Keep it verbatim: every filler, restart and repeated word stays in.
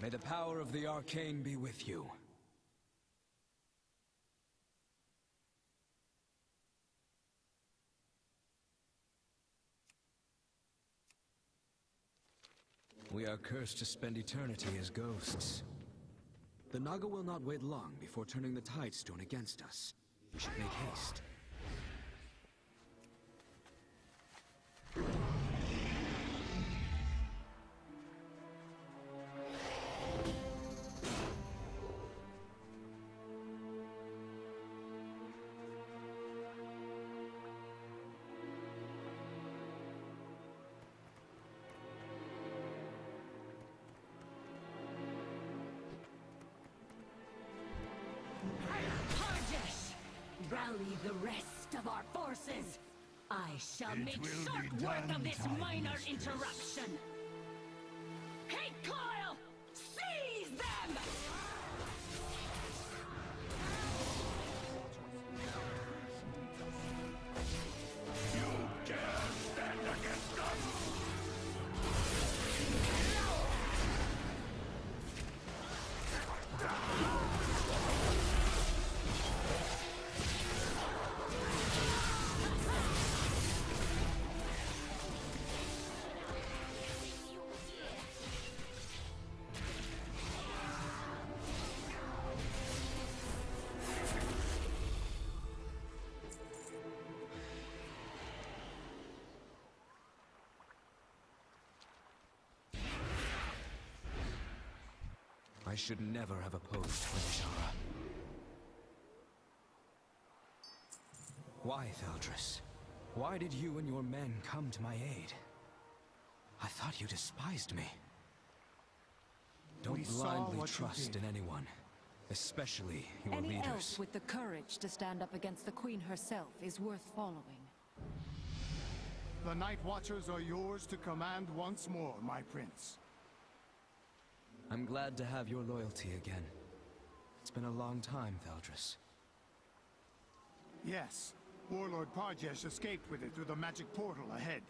May the power of the Arcane be with you. We are cursed to spend eternity as ghosts. The Naga will not wait long before turning the Tidestone against us. We should make haste. Rally the rest of our forces! I shall it make short work of this minor mistress. Interruption! Hey, Coil! Seize them! You dare stand against us! No! I should never have opposed Azshara. Why, Veldris? Why did you and your men come to my aid? I thought you despised me. Don't blindly trust in anyone, especially your leaders. Any elf with the courage to stand up against the Queen herself is worth following. The Night Watchers are yours to command once more, my prince. I'm glad to have your loyalty again. It's been a long time, Veldris. Yes. Warlord Parjesh escaped with it through the magic portal ahead.